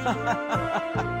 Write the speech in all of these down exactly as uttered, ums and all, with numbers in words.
Ha ha ha ha ha.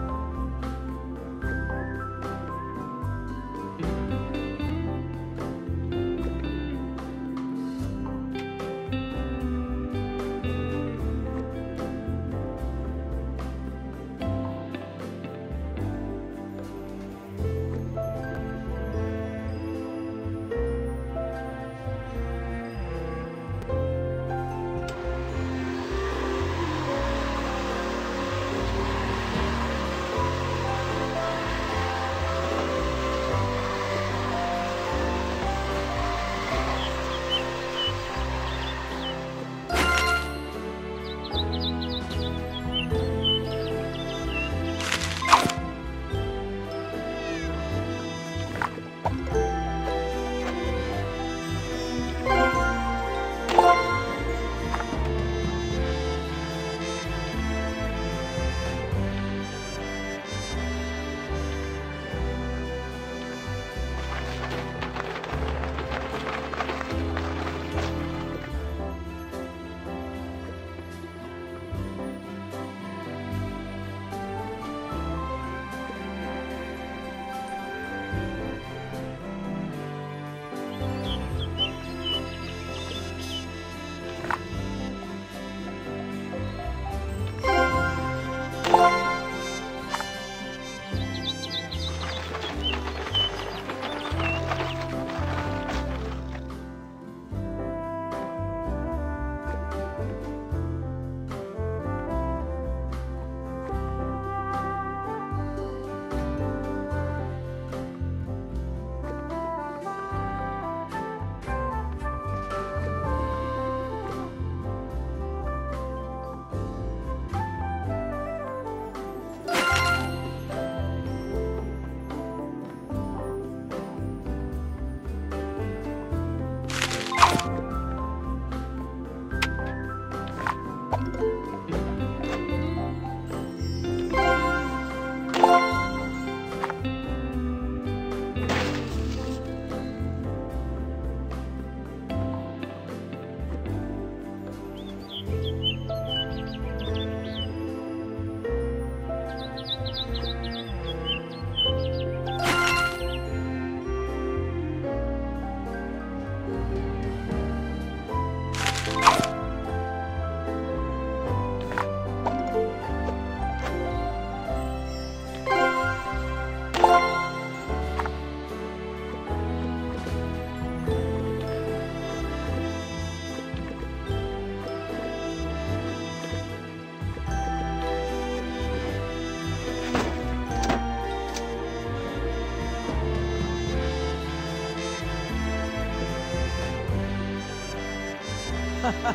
Ha ha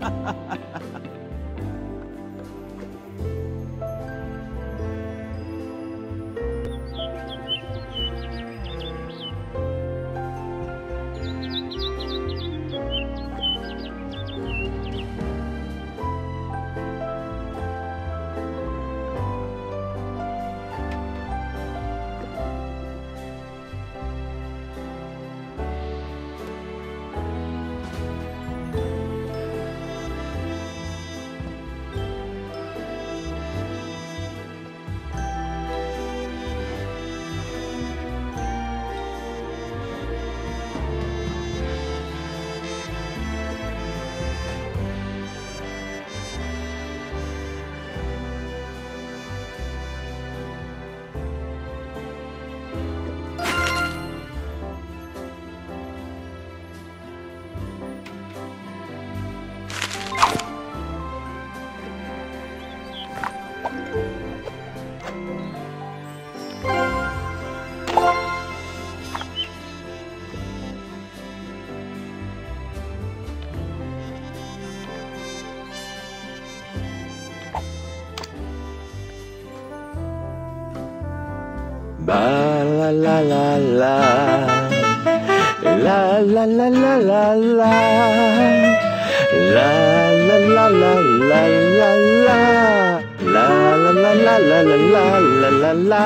ha ha ha. La la la la la la la la la la la la la la la la la la la la.